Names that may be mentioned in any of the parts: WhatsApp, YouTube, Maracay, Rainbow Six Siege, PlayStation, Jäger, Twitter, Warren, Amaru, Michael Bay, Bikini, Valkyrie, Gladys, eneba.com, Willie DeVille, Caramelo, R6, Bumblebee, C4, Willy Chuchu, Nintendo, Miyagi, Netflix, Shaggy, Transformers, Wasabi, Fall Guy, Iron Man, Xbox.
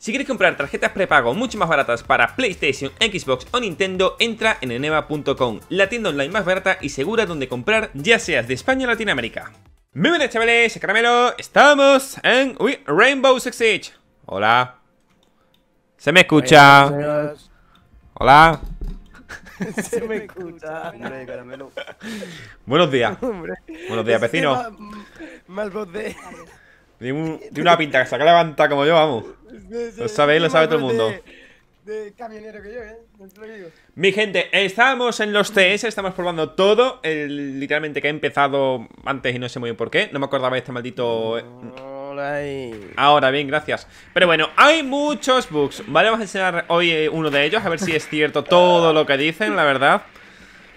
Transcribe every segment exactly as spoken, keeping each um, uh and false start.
Si quieres comprar tarjetas prepago mucho más baratas para PlayStation, Xbox o Nintendo, entra en eneba punto com, la tienda online más barata y segura donde comprar, ya seas de España o Latinoamérica. Muy buenas chavales, Caramelo, estamos en uy, Rainbow Six Siege. Hola. ¿Se me escucha? Hola. Hola. Se me escucha. Hombre, Caramelo. Buenos días. Hombre. Buenos días, vecino. Mal voz de... Tiene una pinta que se levanta como yo, vamos. Sí, sí, lo sabéis, lo sabe todo el mundo. De, de camionero que yo, ¿eh? No te lo digo. Mi gente, estamos en los T S, estamos probando todo. El, literalmente que he empezado antes y no sé muy bien por qué. No me acordaba de este maldito... Hola. Ahora bien, gracias. Pero bueno, hay muchos bugs, ¿vale? Vamos a enseñar hoy eh, uno de ellos, a ver si es cierto todo lo que dicen, la verdad.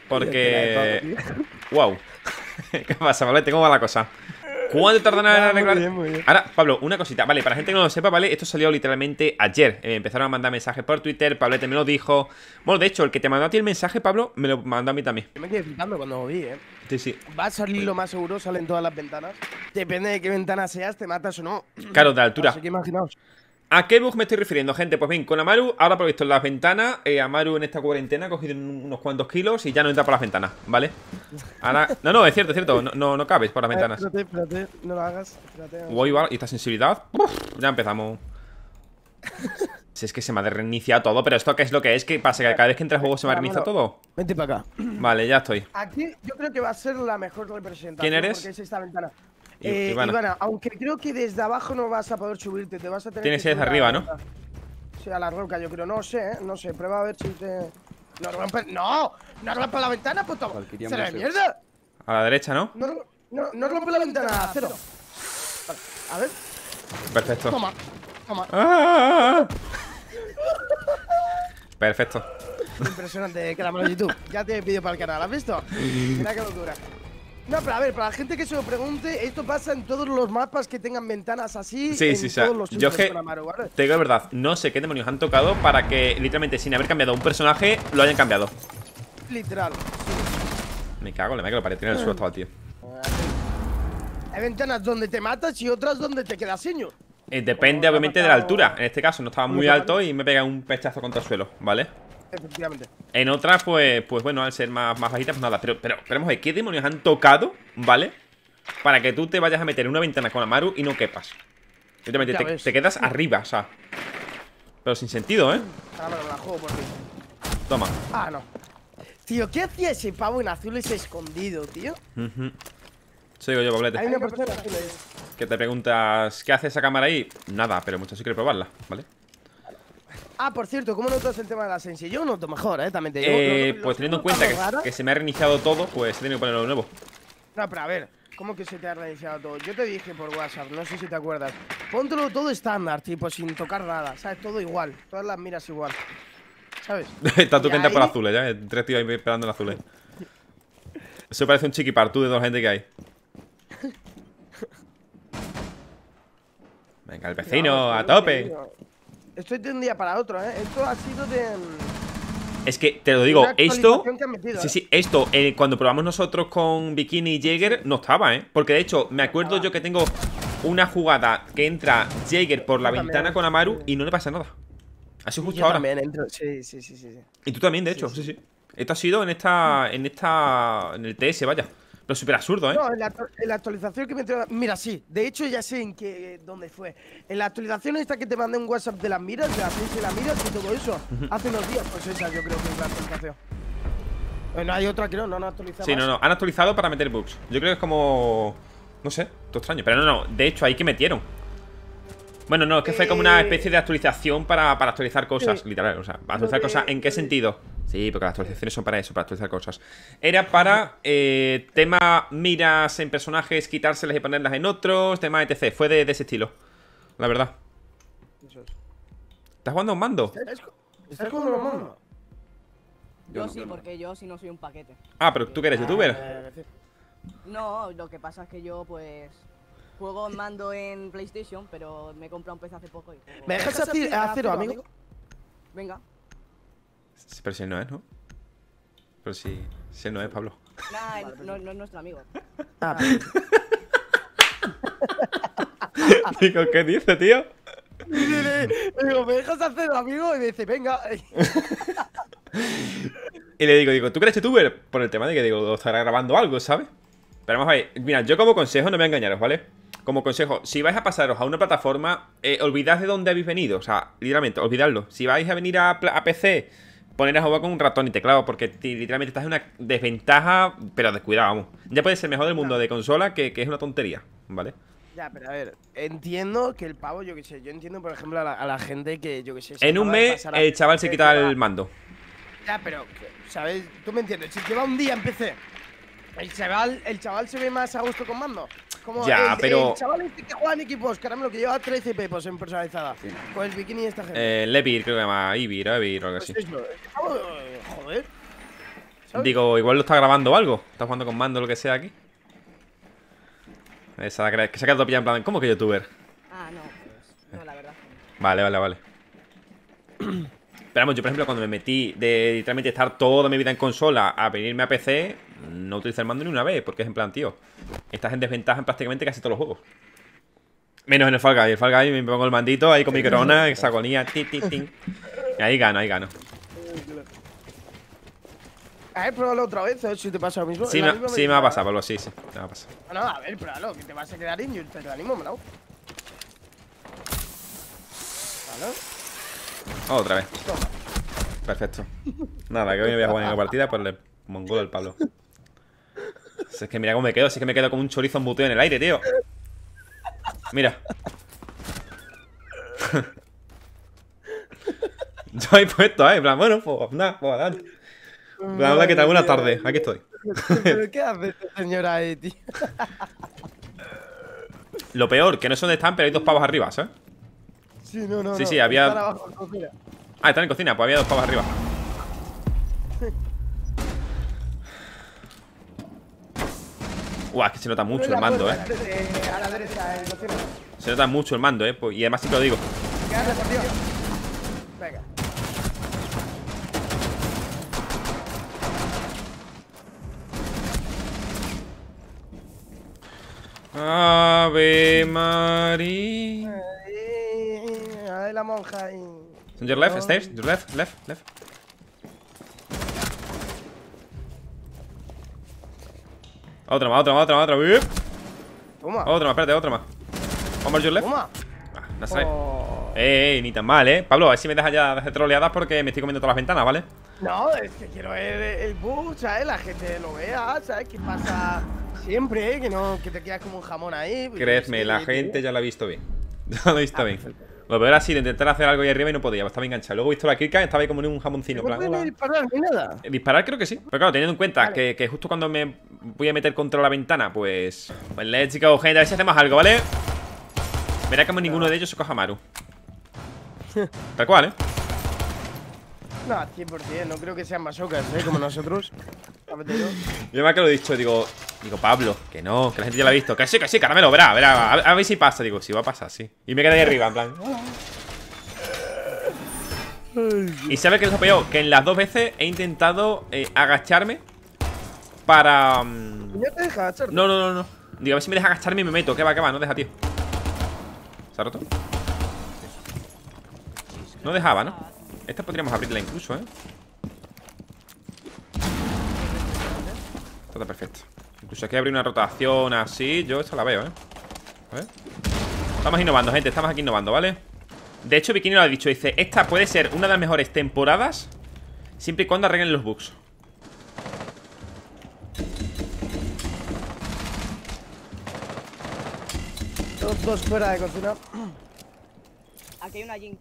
Porque... Wow. ¿Qué pasa, Valete? ¿Cómo va la cosa? ¿Cuánto tardará en arreglar? Muy bien, muy bien. Ahora, Pablo, una cosita. Vale, para gente que no lo sepa, ¿vale? Esto salió literalmente ayer. Eh, empezaron a mandar mensajes por Twitter. Pablete me lo dijo. Bueno, de hecho, el que te mandó a ti el mensaje, Pablo, me lo mandó a mí también. Yo me quedé flipando cuando lo vi, ¿eh? Sí, sí. Va a salir lo más seguro, salen todas las ventanas. Depende de qué ventana seas, te matas o no. Claro, de altura. Así que imaginaos. ¿A qué bug me estoy refiriendo, gente? Pues bien, con Amaru, ahora por visto en las ventanas. Eh, Amaru en esta cuarentena ha cogido unos cuantos kilos y ya no entra por las ventanas, ¿vale? Ahora... No, no, es cierto, es cierto. No, no, no cabes por las ventanas. Espérate, espérate, no lo hagas. Uy, vale, y esta sensibilidad. Uf, ya empezamos. Si es que se me ha reiniciado todo, pero esto, ¿qué es lo que es? ¿Qué pasa? ¿Que cada vez que entra el juego se me reinicia todo? Vente para acá. Vale, ya estoy. Aquí yo creo que va a ser la mejor representación. ¿Quién eres? Porque es esta ventana. Eh, Ivana. Ivana, aunque creo que desde abajo no vas a poder subirte, te vas a tener. Tienes que ir desde arriba, ¿no? Sí, a la roca, yo creo. No sé, ¿eh? No sé. Prueba a ver si te. ¡No rompe! ¡No! ¡No rompe la ventana, puto! ¡Se la mierda! A la derecha, ¿no? No, no, no rompe la ventana, cero. Vale, a ver. Perfecto. Toma, toma. ¡Ah! Perfecto. Impresionante, que la mano de YouTube. Ya te pido para el canal, ¿has visto? Mira qué locura. No, pero a ver, para la gente que se lo pregunte, esto pasa en todos los mapas que tengan ventanas así. Sí, en sí, todos los yo que Amaru, ¿vale? Te digo la verdad, no sé qué demonios han tocado para que literalmente sin haber cambiado un personaje lo hayan cambiado. Literal. Me cago en la madre que lo paré, tiene el suelo estaba, tío. Hay ventanas donde te matas y otras donde te quedas señor. Eh, depende obviamente de la altura. En este caso no estaba muy alto y me pega un pechazo contra el suelo, ¿vale? Efectivamente. En otras, pues, pues bueno, al ser más, más bajitas, pues nada. Pero, pero, pero vamos a ver, ¿qué demonios han tocado, vale? Para que tú te vayas a meter en una ventana con Amaru y no quepas. Simplemente te, te quedas arriba, o sea. Pero sin sentido, ¿eh? Ah, no, la juego por ti. Toma. Ah, no. Tío, ¿qué hacía ese pavo en azul ese escondido, tío? Uh-huh. Sigo yo, Pablete. Hay una persona azul ahí. Que te preguntas, ¿qué hace esa cámara ahí? Nada, pero muchas sí quiero probarla, ¿vale? Ah, por cierto, ¿cómo notas el tema de la sensi? Yo noto mejor, ¿eh? También te digo. Eh, pues teniendo en cuenta que, que se me ha reiniciado todo, pues he tenido que ponerlo de nuevo. No, pero a ver, ¿cómo que se te ha reiniciado todo? Yo te dije por WhatsApp, no sé si te acuerdas. Póntelo todo estándar, tipo, sin tocar nada, ¿sabes? Todo igual, todas las miras igual, ¿sabes? Está tu cuenta ahí... por azules, ya, tres tíos ahí esperando en azules. Eso parece un chiquipartú de toda la gente que hay. Venga, el vecino, no, a tope. Vecino. Esto es de un día para otro, ¿eh? Esto ha sido de... Es que, te lo digo, esto... Metido, sí, sí, esto, eh, cuando probamos nosotros con Bikini y Jäger, no estaba, ¿eh? Porque, de hecho, me acuerdo yo que tengo una jugada que entra Jäger por la yo ventana también, con Amaru sí. Y no le pasa nada. Ha sido justo yo ahora. También entro. Sí, sí, sí, sí. Y tú también, de hecho, sí, sí. sí, sí. Esto ha sido en esta... en esta... en el T S, vaya. Pero súper absurdo, ¿eh? No, en la, en la actualización que me trae... Mira, sí. De hecho, ya sé en qué... ¿Dónde fue? En la actualización esta que te mandé un WhatsApp de las miras, de las miras, de las miras y todo eso. Uh-huh. Hace unos días, pues esa yo creo que es la actualización. Bueno, hay otra que no, no han actualizado. Sí, más. no, no. Han actualizado para meter bugs. Yo creo que es como... No sé, todo extraño. Pero no, no. De hecho, ahí que metieron. Bueno, no, es que eh... fue como una especie de actualización para, para actualizar cosas, sí. Literal. O sea, ¿para actualizar que... cosas en qué sentido? Sí, porque las actualizaciones son para eso, para actualizar cosas. Era para eh, tema miras en personajes, quitárselas y ponerlas en otros, tema etcétera. Fue de, de ese estilo, la verdad. Eso es. ¿Estás jugando a un mando? ¿Estás, ¿Estás jugando a un mando? Yo, yo sí, no, porque yo sí no soy un paquete. Ah, pero tú que eres youtuber. No, lo que pasa es que yo pues... Juego en mando en PlayStation, pero me he comprado un P C hace poco y juego... ¿Me dejas a cero, a cero, amigo? Venga. Pero si él no es, ¿no? Pero si, si él no es, Pablo. Nah, él, no, no es nuestro amigo. Ah. Digo, ¿qué dice, tío? Le digo, ¿me dejas hacer amigo? Y me dice, venga. Y le digo, digo, ¿tú crees youtuber? Por el tema de que digo, estará grabando algo, ¿sabes? Pero vamos a ver, mira, yo como consejo, no me engañaros, ¿vale? Como consejo, si vais a pasaros a una plataforma, eh, olvidad de dónde habéis venido. O sea, literalmente, olvidadlo. Si vais a venir a, a P C, poner a jugar con un ratón y teclado, porque literalmente estás en una desventaja, pero descuidado, vamos. Ya puede ser mejor del mundo de consola, que, que es una tontería, ¿vale? Ya, pero a ver, entiendo que el pavo, yo qué sé, yo entiendo, por ejemplo, a la, a la gente que, yo qué sé... En un mes, el chaval se quita el mando. Ya, pero, ¿sabes? Tú me entiendes, si lleva un día en P C, el chaval, el chaval se ve más a gusto con mando. Como ya, el, pero... el chaval este que juega en equipos, Caramelo, que lleva trece pepos en personalizada. Sí. Con el Bikini y esta gente. Eh, Levir, creo que se llama Ibir, Ibir o algo así. Pues eso, joder. ¿Sabes? Digo, igual lo está grabando o algo. Está jugando con mando o lo que sea aquí. Esa que se ha quedado pillada en plan, ¿cómo que youtuber? Ah, no, pues, no, la verdad. Vale, vale, vale. Pero vamos, yo por ejemplo cuando me metí de literalmente estar toda mi vida en consola a venirme a P C, no utilicé el mando ni una vez, porque es en plan, tío, estás en desventaja en prácticamente casi todos los juegos. Menos en el Fall Guy, el Fall Guy me pongo el mandito ahí con mi corona, hexagonía, ti, ti, ti. Y ahí gano, ahí gano. A ver, pruébalo otra vez, a ver si te pasa lo mismo. Sí, me, misma sí me va a pasar, Pablo, sí, sí, me va a pasar. No, a ver, pruébalo, que te vas a quedar injusto, te lo animo, me lo. Vale. Oh, otra vez. Toma. Perfecto. Nada, que hoy me voy a jugar en la partida por el mongolo del Pablo. Si es que mira cómo me quedo, si es que me quedo como un chorizo embutido en el aire, tío. Mira. Yo ahí puesto, eh, en plan, bueno, pues nada, pues adelante. Bla, bla, ¿qué tal? Buenas tardes, aquí estoy. ¿Pero qué hace esta señora ahí, tío? Lo peor, que no sé dónde están, pero hay dos pavos arriba, ¿sabes? Sí, no, no, sí, sí, no. Había... Están abajo en cocina. Ah, están en cocina, pues había dos pavos arriba. Uah, es que se nota mucho el mando, eh. A la derecha, en cocina. Se nota mucho el mando, eh, y además sí te lo digo. Venga. Ave María. Ay, la monja. Y... On your left, stairs, your left, left, left. Otra más, otra más, otra más, otra más. Toma. Otra más, espérate, otra más. Vamos a your left. Toma. Ah, no sé. Oh. Eh, eh, ni tan mal, eh. Pablo, a ver si me dejas ya de hacer troleadas porque me estoy comiendo todas las ventanas, ¿vale? No, es que quiero ver el bug, ¿sabes? La gente lo vea, ¿sabes? ¿Qué pasa? Siempre, ¿eh? Que, no, que te quedas como un jamón ahí. Créeme, es que, la gente ya la ha visto bien. Ya lo ha visto ah, bien. Lo peor así, intentar hacer algo ahí arriba y no podía, estaba enganchado. Luego he visto la kirka, estaba ahí como en un jamoncino. No puede disparar ni nada. Disparar creo que sí. Pero claro, teniendo en cuenta vale. que, que justo cuando me voy a meter contra la ventana, pues... Pues le chicos, gente, a ver si hacemos algo, ¿vale? Verá como ninguno de ellos se coja a Amaru. Tal cual, ¿eh? No, cien por cien, no creo que sean masocas, ¿eh? Como nosotros. Yo más que lo he dicho, digo... Digo, Pablo, que no, que la gente ya la ha visto. Que sí, que sí, Caramelo, verá, verá. A, a ver si pasa, digo, si va a pasar, sí. Y me quedé ahí arriba, en plan. Y sabes que es lo peor, que en las dos veces he intentado eh, agacharme para. Um... ¿Ya te deja agacharte? No, no, no, no. Digo, a ver si me deja agacharme y me meto. Que va, que va, no deja, tío. ¿Se ha roto? No dejaba, ¿no? Esta podríamos abrirla incluso, ¿eh? Todo perfecto. Incluso hay que abrir una rotación así. Yo esta la veo, ¿eh? A ver. Estamos innovando, gente. Estamos aquí innovando, ¿vale? De hecho, Bikini lo ha dicho. Dice, esta puede ser una de las mejores temporadas siempre y cuando arreglen los bugs. Dos, dos fuera de cocina. Aquí hay una Jinx.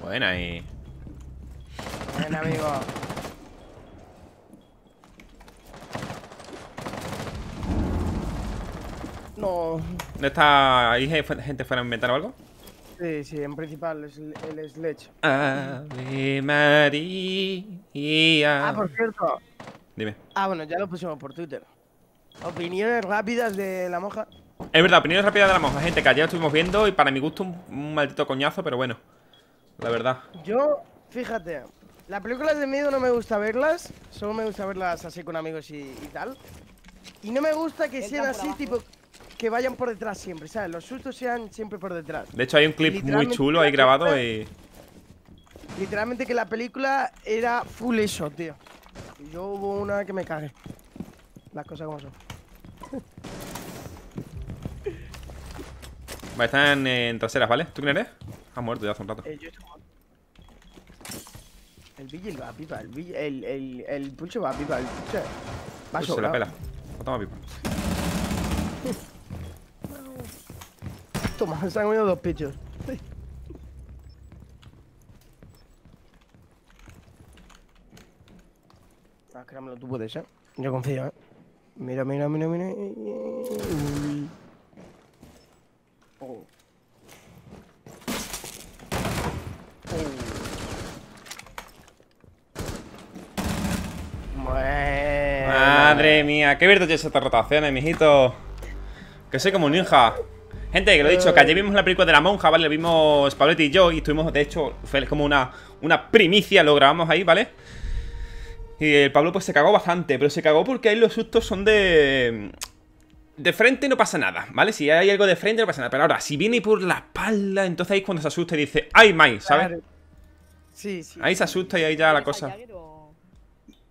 Buena y... Buena, amigo. No. ¿No está ahí gente fuera a inventar o algo? Sí, sí, en principal es el, el sledge. Ave María. Ah, por cierto. Dime. Ah, bueno, ya lo pusimos por Twitter. Opiniones rápidas de la monja. Es verdad, opiniones rápidas de la monja, gente, que ayer lo estuvimos viendo y para mi gusto un, un maldito coñazo, pero bueno. La verdad. Yo, fíjate, las películas de miedo no me gusta verlas. Solo me gusta verlas así con amigos y, y tal. Y no me gusta que sean así, tipo que vayan por detrás siempre, ¿sabes? Los sustos sean siempre por detrás. De hecho, hay un clip muy chulo ahí grabado y... Literalmente que la película era full eso, tío. Y yo hubo una que me cagué. Las cosas como son. Vale, están en traseras, ¿vale? ¿Tú quién eres? Has muerto ya hace un rato. Eh, yo estoy jugando. El Vigil va a pipa, el Vigil... El, el, el Pulso va a pipa, el Pulso... Va a sobrar. Se la pela. No toma pipa. Toma, se han comido dos pichos. Ah, Caramelo, tú puedes, ¿eh? Yo confío, ¿eh? Mira, mira, mira, mira. Uy. Oh. Oh. Madre mía, qué virtud es estas rotaciones, mijito. Que soy como un ninja. Gente, que lo he dicho, que ayer vimos la película de la monja, ¿vale? Lo vimos Pabletti y yo y estuvimos, de hecho, fue como una, una primicia, lo grabamos ahí, ¿vale? Y el Pablo pues se cagó bastante, pero se cagó porque ahí los sustos son de... De frente no pasa nada, ¿vale? Si hay algo de frente no pasa nada, pero ahora, si viene por la espalda, entonces ahí es cuando se asusta y dice, ¡ay, mai! ¿Sabes? Claro. Sí, sí. Ahí se asusta y ahí ya la cosa... O...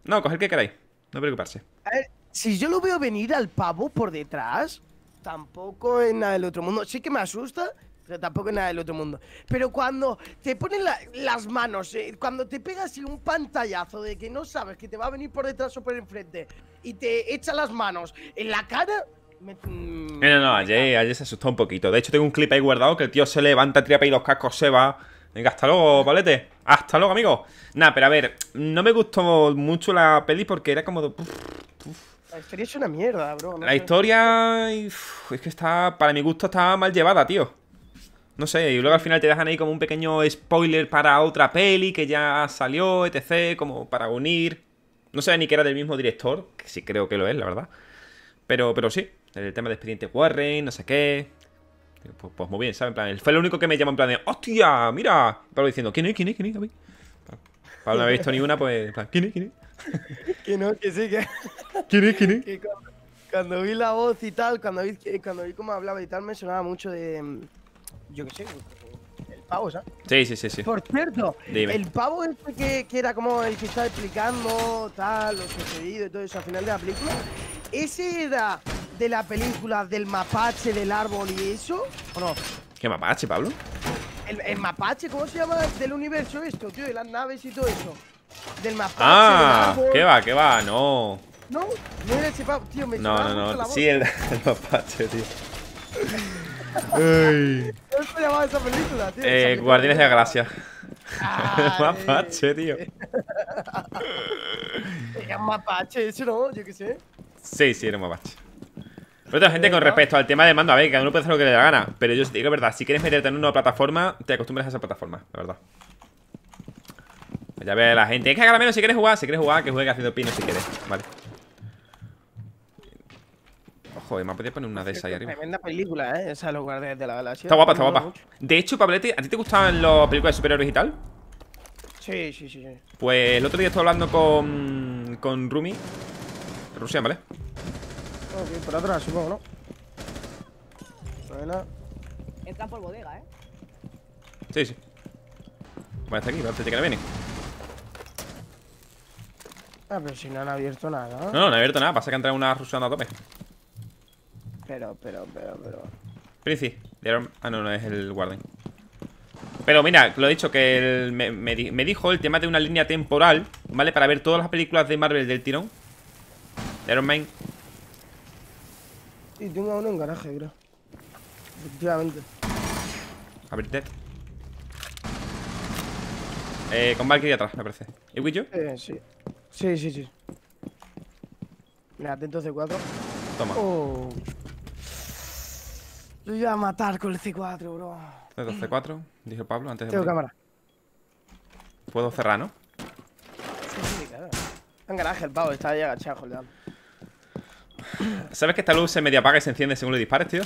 No, coger que queráis, no preocuparse. A ver, si yo lo veo venir al pavo por detrás... Tampoco es nada del otro mundo. Sí que me asusta, pero tampoco es nada del otro mundo. Pero cuando te ponen la, las manos, eh, cuando te pegas así un pantallazo de que no sabes que te va a venir por detrás o por enfrente y te echa las manos en la cara... Me, mmm, no, no, no, ayer, ayer se asustó un poquito. De hecho, tengo un clip ahí guardado que el tío se levanta, triapa y los cascos se va. Venga, hasta luego, palete. Hasta luego, amigo. Nada, pero a ver, no me gustó mucho la peli porque era como... De, puf, puf. La historia es una mierda, bro. No la sé. Historia... Es que está... Para mi gusto está mal llevada, tío. No sé, y luego al final te dejan ahí como un pequeño spoiler para otra peli que ya salió, etcétera. Como para unir... No sé ni que era del mismo director, que sí creo que lo es, la verdad. Pero, pero sí, el tema de expediente Warren, no sé qué... Pues, pues muy bien, ¿sabes? En plan, fue lo único que me llamó en plan de... ¡Hostia! ¡Mira! Pablo diciendo, ¿quién es? ¿Quién es? ¿Quién es? Pablo no había visto ni una, pues... En plan, ¿quién es? ¿Quién es? Que no, que sí, que... ¿Quién es? ¿Quién es? Que cuando, cuando vi la voz y tal, cuando vi, cuando vi cómo hablaba y tal, me sonaba mucho de... Yo qué sé, el pavo, ¿sabes? Sí, sí, sí, sí. Por cierto, dime. El pavo este que, que era como el que estaba explicando tal, lo sucedido y todo eso al final de la película, ¿ese era de la película del mapache, del árbol y eso? ¿O no? ¿Qué mapache, Pablo? El, el mapache, ¿cómo se llama? Del universo esto, tío, de las naves y todo eso. Del mapache, ah, del árbol. ¿Qué va, qué va? No. No, no era ese pavo, tío, me No, no, no, sí, el, el mapache, tío. Uy. No se llamaba esa película, tío. Eh, película Guardianes de la Galaxia. Mapache, tío. Era un mapache, eso no, yo qué sé. Sí, sí, era un mapache. Pero otra gente, con respecto al tema de mando, a ver, cada uno puede hacer lo que le da gana. Pero yo te digo, verdad, si quieres meterte en una plataforma, te acostumbras a esa plataforma, la verdad. Ya ve la gente. Es que a Caramelo, si quieres jugar, si quieres jugar, que juegue haciendo pino si quieres. Vale. Ojo, me ha podido poner una de esas ahí arriba. Tremenda película, ¿eh? Esa de los Guardianes de la Galaxia. Está guapa, está guapa. De hecho, Pablete, ¿a ti te gustan las películas de superhéroes y tal? Sí, sí, sí, sí. Pues el otro día estuve hablando con... Con Rumi. Rusia, ¿vale? Ok, por atrás, supongo, ¿no? Bueno. Entran por bodega, ¿eh? Sí, sí. Vale, está aquí, pero te que viene. Ah, pero si no han abierto nada, ¿no? No, no, no han abierto nada, pasa que han entrado una rusana a tope. Pero, pero, pero, pero... Princi, ah, no, no, es el guardián. Pero mira, lo he dicho, que el, me, me, me dijo el tema de una línea temporal, ¿vale? Para ver todas las películas de Marvel del tirón. De Iron Man. Y tengo uno en garaje, creo. Efectivamente. Abrirte. Eh, con Valkyrie atrás, me parece. ¿Y Wicho? Eh, sí. Sí, sí, sí. Mira, atento C cuatro. Toma. Oh. Yo iba a matar con el C cuatro, bro. C cuatro, dijo Pablo antes de... Tengo cámara. Puedo cerrar, ¿no? Sí, sí, claro. Está en garaje el pavo, está ahí agachado, joder. ¿Sabes que esta luz se medio apaga y se enciende según le dispares, tío?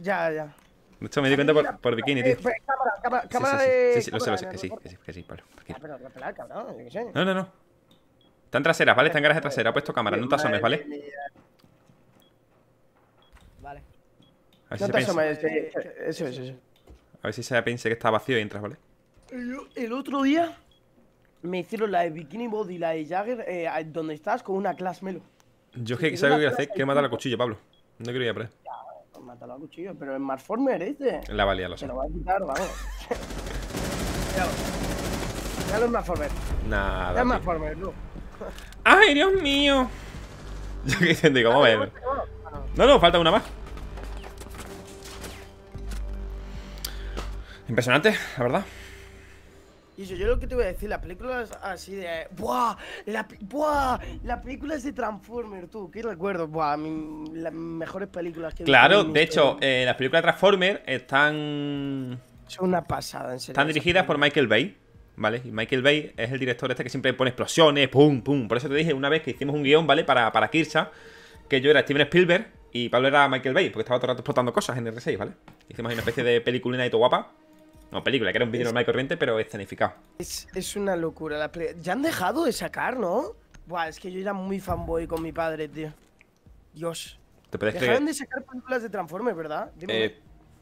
Ya, ya. De hecho, me di cuenta por, por Bikini, tío. Cámara, cámara, cámara de... Sí, sí, sí, lo sé, lo sé, que sí, que sí, que sí, Pablo. Ah, pero repelada, cabrón, yo qué sé. No, no, no. Están traseras, ¿vale? Están en garaje trasera. Ha puesto cámara, no te asomes, ¿vale? No te asomes, eso, eso. A ver si se piensa que está vacío y entras, ¿vale? El, el otro día me hicieron la de Bikini Body, la de Jäger, eh, donde estás con una Caramelo. Yo es que, ¿sabes lo que voy a hacer? Quiero matar la cuchilla, Pablo. No quiero ir a por ahí. Ya, matar la cuchilla, pero en Marformer, ¿eh? La valía, lo sé. Te lo voy a quitar, vamos. Dale un Marformer. Nada. Dale un Marformer, no. ¡Ay, Dios mío! Yo que dicen, digo, vamos a ver. No, no, falta una más. Impresionante, la verdad. Y yo, yo lo que te voy a decir, la película es así de... ¡Buah! La, ¡Buah! La película es de Transformers, tú. ¿Qué recuerdo? ¡Buah! Mi, las mejores películas que... Claro, de hecho, eh, las películas de Transformers están... Son una pasada, en serio. Están dirigidas por Michael Bay, ¿vale? Y Michael Bay es el director este que siempre pone explosiones, pum, pum. Por eso te dije una vez que hicimos un guión, ¿vale? Para, para Kirsa, que yo era Steven Spielberg y Pablo era Michael Bay, porque estaba todo el rato explotando cosas en R seis, ¿vale? Hicimos ahí una especie de peliculina y todo guapa. No, película, que era un vídeo normal y corriente, pero escenificado. Es, es una locura la play. Ya han dejado de sacar, ¿no? Buah, es que yo era muy fanboy con mi padre, tío. Dios. ¿Te puedes creer? Dejaron de sacar películas de Transformers, ¿verdad? Eh,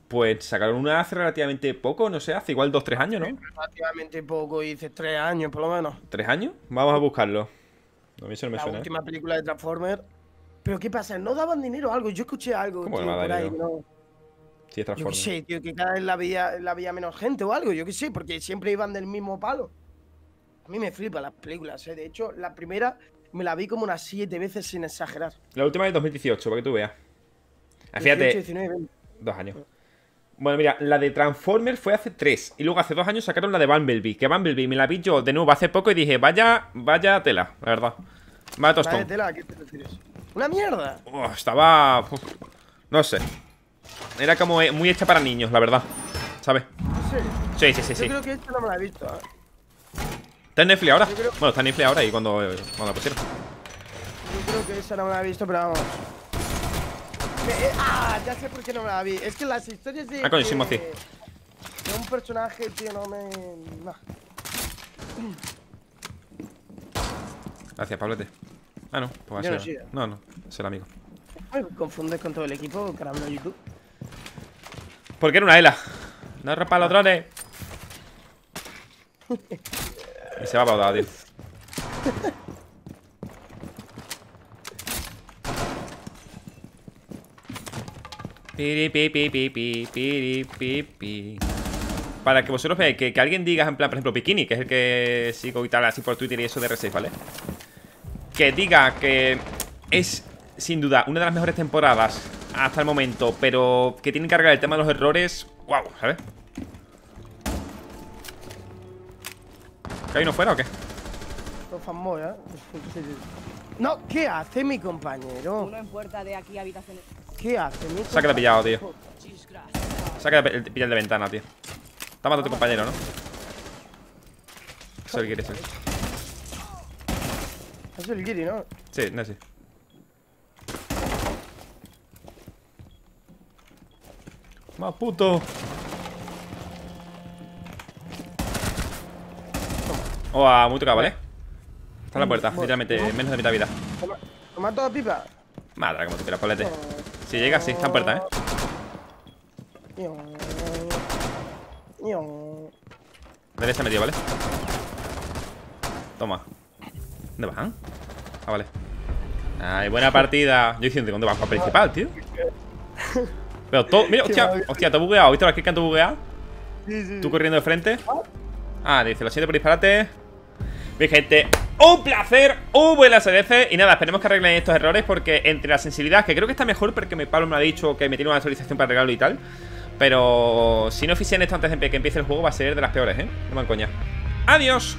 pues sacaron una hace relativamente poco, no sé, hace igual dos, tres años, ¿no? Relativamente poco, y dices tres años, por lo menos. ¿Tres años? Vamos a buscarlo. A mí eso no me suena. La última película de Transformers. ¿Pero qué pasa? ¿No daban dinero o algo? Yo escuché algo, tío, por ahí, ¿no? Sí, yo qué sé, tío, que cada vez la había, la había menos gente o algo, yo qué sé, porque siempre iban del mismo palo. A mí me flipan las películas, ¿eh? De hecho, la primera me la vi como unas siete veces sin exagerar. La última es dos mil dieciocho, para que tú veas. Ah, fíjate, dieciocho, diecinueve, veinte. Dos años. Bueno, mira, la de Transformers fue hace tres, y luego hace dos años sacaron la de Bumblebee, que Bumblebee me la vi yo de nuevo hace poco y dije, vaya, vaya tela, la verdad. Vaya tostón. Vaya tela, ¿a qué te refieres? ¡Una mierda! Oh, estaba... Uf, no sé. Era como muy hecha para niños, la verdad. ¿Sabes? Sí, sí, sí, sí. Yo creo que esta no me la he visto, ¿eh? ¿Está en Netflix ahora? Creo... Bueno, está en Netflix ahora y cuando, cuando la pusieron. Yo creo que esa no me la he visto, pero vamos. Me, eh, ¡Ah! Ya sé por qué no me la vi. Es que las historias de... Ah, coño, sí, Mozi. De un personaje, tío, no me... No. Gracias, Pablete. Ah, no. Pues va a ser... No, no. Es el amigo. Me confundes con todo el equipo, Caramelo YouTube. Porque era una ELA. No rompa los drones. Y se va a paudar, tío. Piri, pi, pi, pi, pi, piri, pi, pi. Para que vosotros veáis que, que alguien diga, en plan, por ejemplo, Bikini, que es el que sigo y tal, así por Twitter y eso de R seis, ¿vale? Que diga que es... Sin duda, una de las mejores temporadas hasta el momento, pero que tiene que cargar el tema de los errores. ¡Wow! ¿Sabes? ¿Que hay uno fuera o qué? No, ¿qué hace mi compañero? Uno en puerta de aquí, habitaciones. ¿Qué hace mi compañero? Se ha quedado pillado, tío. Se ha quedado pillado de ventana, tío. Está matando a tu compañero, ¿no? Eso es el Giri, sí. Es el Giri, ¿no? Sí, no sé. Sí. Más puto. Oh, a muy tocado, ¿vale? Está en la puerta, literalmente, menos de mitad de vida. ¿Lo mato a pipa? Madre, como tú quieras, palete. Si llega, sí, está en puerta, ¿eh? Derecha se ha metido, ¿vale? Toma. ¿Dónde van? Ah, vale. Ay, buena partida. Yo diciendo, ¿dónde vas? Para principal, tío. Pero todo, mira, hostia, hostia, te he bugueado. ¿Viste la click que te buguea? Sí, sí. Tú corriendo de frente. Ah, dice, lo siento por disparate. Bien, gente, un placer. Un buen S D C. Y nada, esperemos que arreglen estos errores, porque entre la sensibilidad, que creo que está mejor, porque mi Pablo me ha dicho que me tiene una actualización para arreglarlo y tal. Pero si no ofician esto antes de que empiece el juego, va a ser de las peores, ¿eh? No me encoña. Adiós.